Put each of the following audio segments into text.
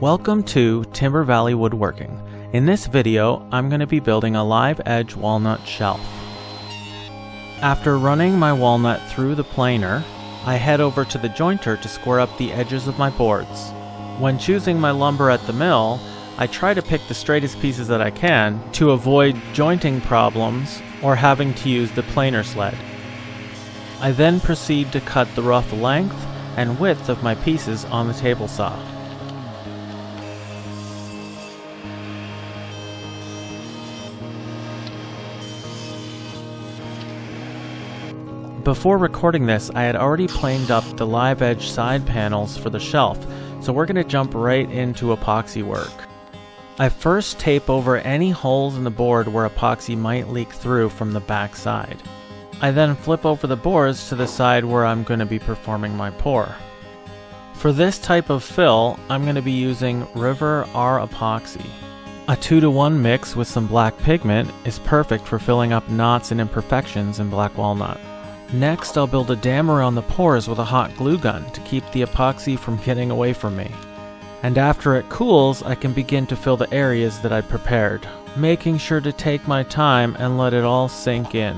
Welcome to Timber Valley Woodworking. In this video, I'm going to be building a live edge walnut shelf. After running my walnut through the planer, I head over to the jointer to square up the edges of my boards. When choosing my lumber at the mill, I try to pick the straightest pieces that I can to avoid jointing problems or having to use the planer sled. I then proceed to cut the rough length and width of my pieces on the table saw. Before recording this, I had already planed up the live edge side panels for the shelf, so we're going to jump right into epoxy work. I first tape over any holes in the board where epoxy might leak through from the back side. I then flip over the boards to the side where I'm going to be performing my pour. For this type of fill, I'm going to be using River R Epoxy. A 2-to-1 mix with some black pigment is perfect for filling up knots and imperfections in black walnut. Next, I'll build a dam around the pores with a hot glue gun to keep the epoxy from getting away from me. And after it cools, I can begin to fill the areas that I prepared, making sure to take my time and let it all sink in.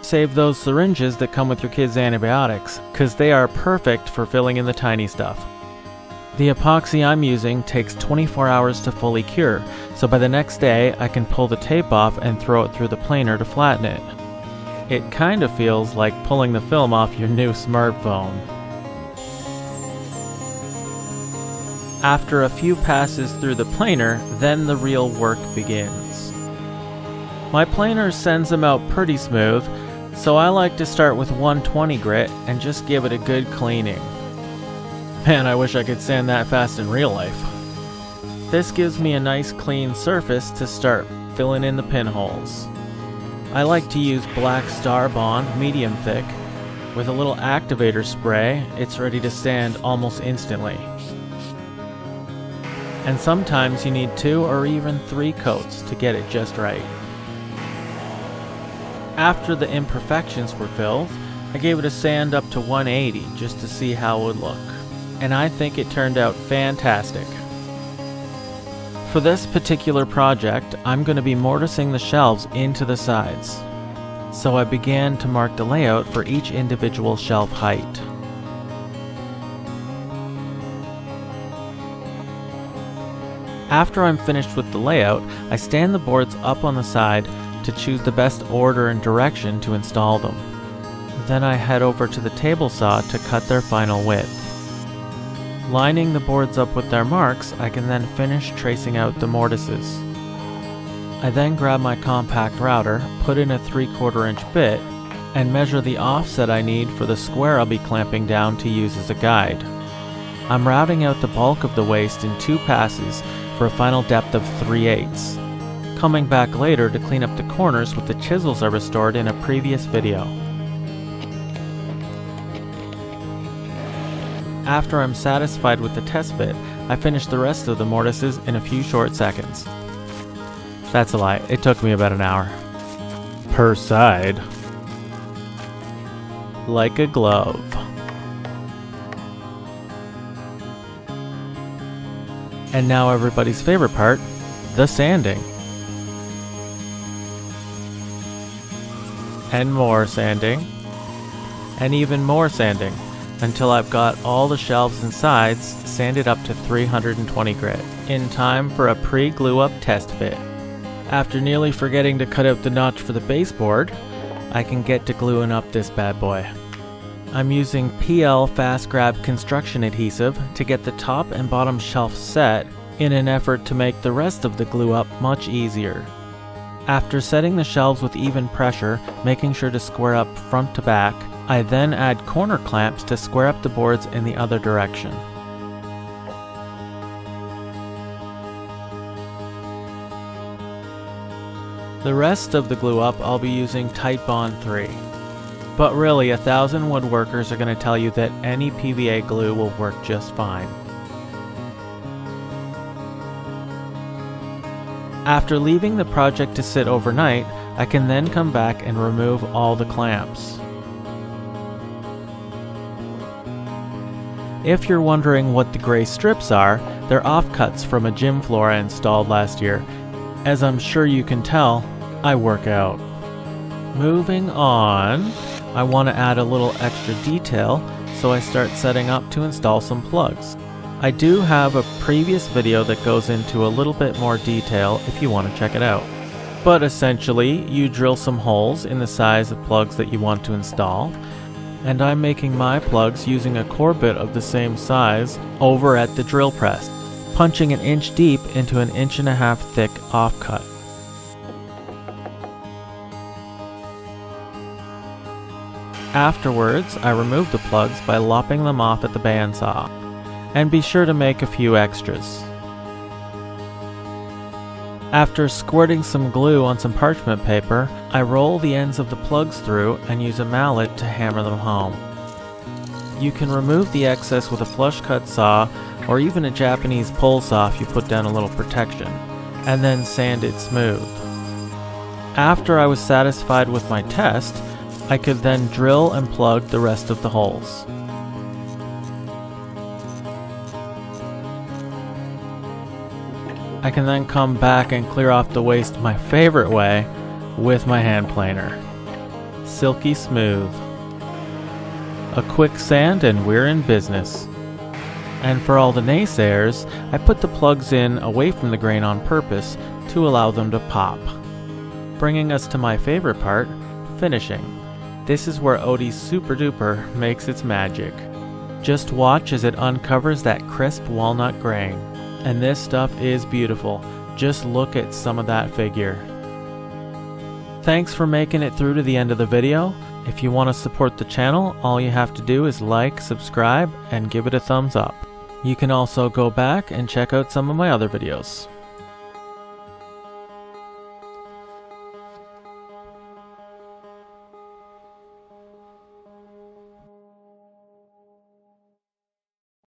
Save those syringes that come with your kids' antibiotics, because they are perfect for filling in the tiny stuff. The epoxy I'm using takes 24 hours to fully cure, so by the next day I can pull the tape off and throw it through the planer to flatten it. It kind of feels like pulling the film off your new smartphone. After a few passes through the planer, then the real work begins. My planer sends them out pretty smooth, so I like to start with 120 grit and just give it a good cleaning. Man, I wish I could sand that fast in real life. This gives me a nice clean surface to start filling in the pinholes. I like to use Black Star Bond medium thick. With a little activator spray, it's ready to sand almost instantly. And sometimes you need 2 or even 3 coats to get it just right. After the imperfections were filled, I gave it a sand up to 180 just to see how it would look. And I think it turned out fantastic. For this particular project, I'm going to be mortising the shelves into the sides. So I began to mark the layout for each individual shelf height. After I'm finished with the layout, I stand the boards up on the side to choose the best order and direction to install them. Then I head over to the table saw to cut their final width. Lining the boards up with their marks, I can then finish tracing out the mortises. I then grab my compact router, put in a 3/4-inch bit, and measure the offset I need for the square I'll be clamping down to use as a guide. I'm routing out the bulk of the waste in 2 passes for a final depth of 3/8. Coming back later to clean up the corners with the chisels I restored in a previous video. After I'm satisfied with the test fit, I finish the rest of the mortises in a few short seconds. That's a lie, it took me about an hour. Per side. Like a glove. And now everybody's favorite part, the sanding. And more sanding. And even more sanding. Until I've got all the shelves and sides sanded up to 320 grit, in time for a pre-glue-up test fit. After nearly forgetting to cut out the notch for the baseboard, I can get to gluing up this bad boy. I'm using PL Fast Grab Construction Adhesive to get the top and bottom shelf set in an effort to make the rest of the glue-up much easier. After setting the shelves with even pressure, making sure to square up front to back, I then add corner clamps to square up the boards in the other direction. The rest of the glue up I'll be using Titebond III. But really, 1,000 woodworkers are going to tell you that any PVA glue will work just fine. After leaving the project to sit overnight, I can then come back and remove all the clamps. If you're wondering what the gray strips are, They're offcuts from a gym floor I installed last year. As I'm sure you can tell, I work out. Moving on, I want to add a little extra detail, so I start setting up to install some plugs. I do have a previous video that goes into a little bit more detail if you want to check it out. But essentially, you drill some holes in the size of plugs that you want to install, and I'm making my plugs using a core bit of the same size over at the drill press, punching an inch deep into an 1.5 inch thick offcut. Afterwards, I remove the plugs by lopping them off at the bandsaw, and be sure to make a few extras. After squirting some glue on some parchment paper, I roll the ends of the plugs through and use a mallet to hammer them home. You can remove the excess with a flush cut saw or even a Japanese pole saw if you put down a little protection, and then sand it smooth. After I was satisfied with my test, I could then drill and plug the rest of the holes. I can then come back and clear off the waste my favorite way, with my hand planer. Silky smooth. A quick sand and we're in business. And for all the naysayers, I put the plugs in away from the grain on purpose to allow them to pop. Bringing us to my favorite part, finishing. This is where Odie's Super Duper makes its magic. Just watch as it uncovers that crisp walnut grain. And this stuff is beautiful. Just look at some of that figure. Thanks for making it through to the end of the video. If you want to support the channel, all you have to do is like, subscribe, and give it a thumbs up. You can also go back and check out some of my other videos.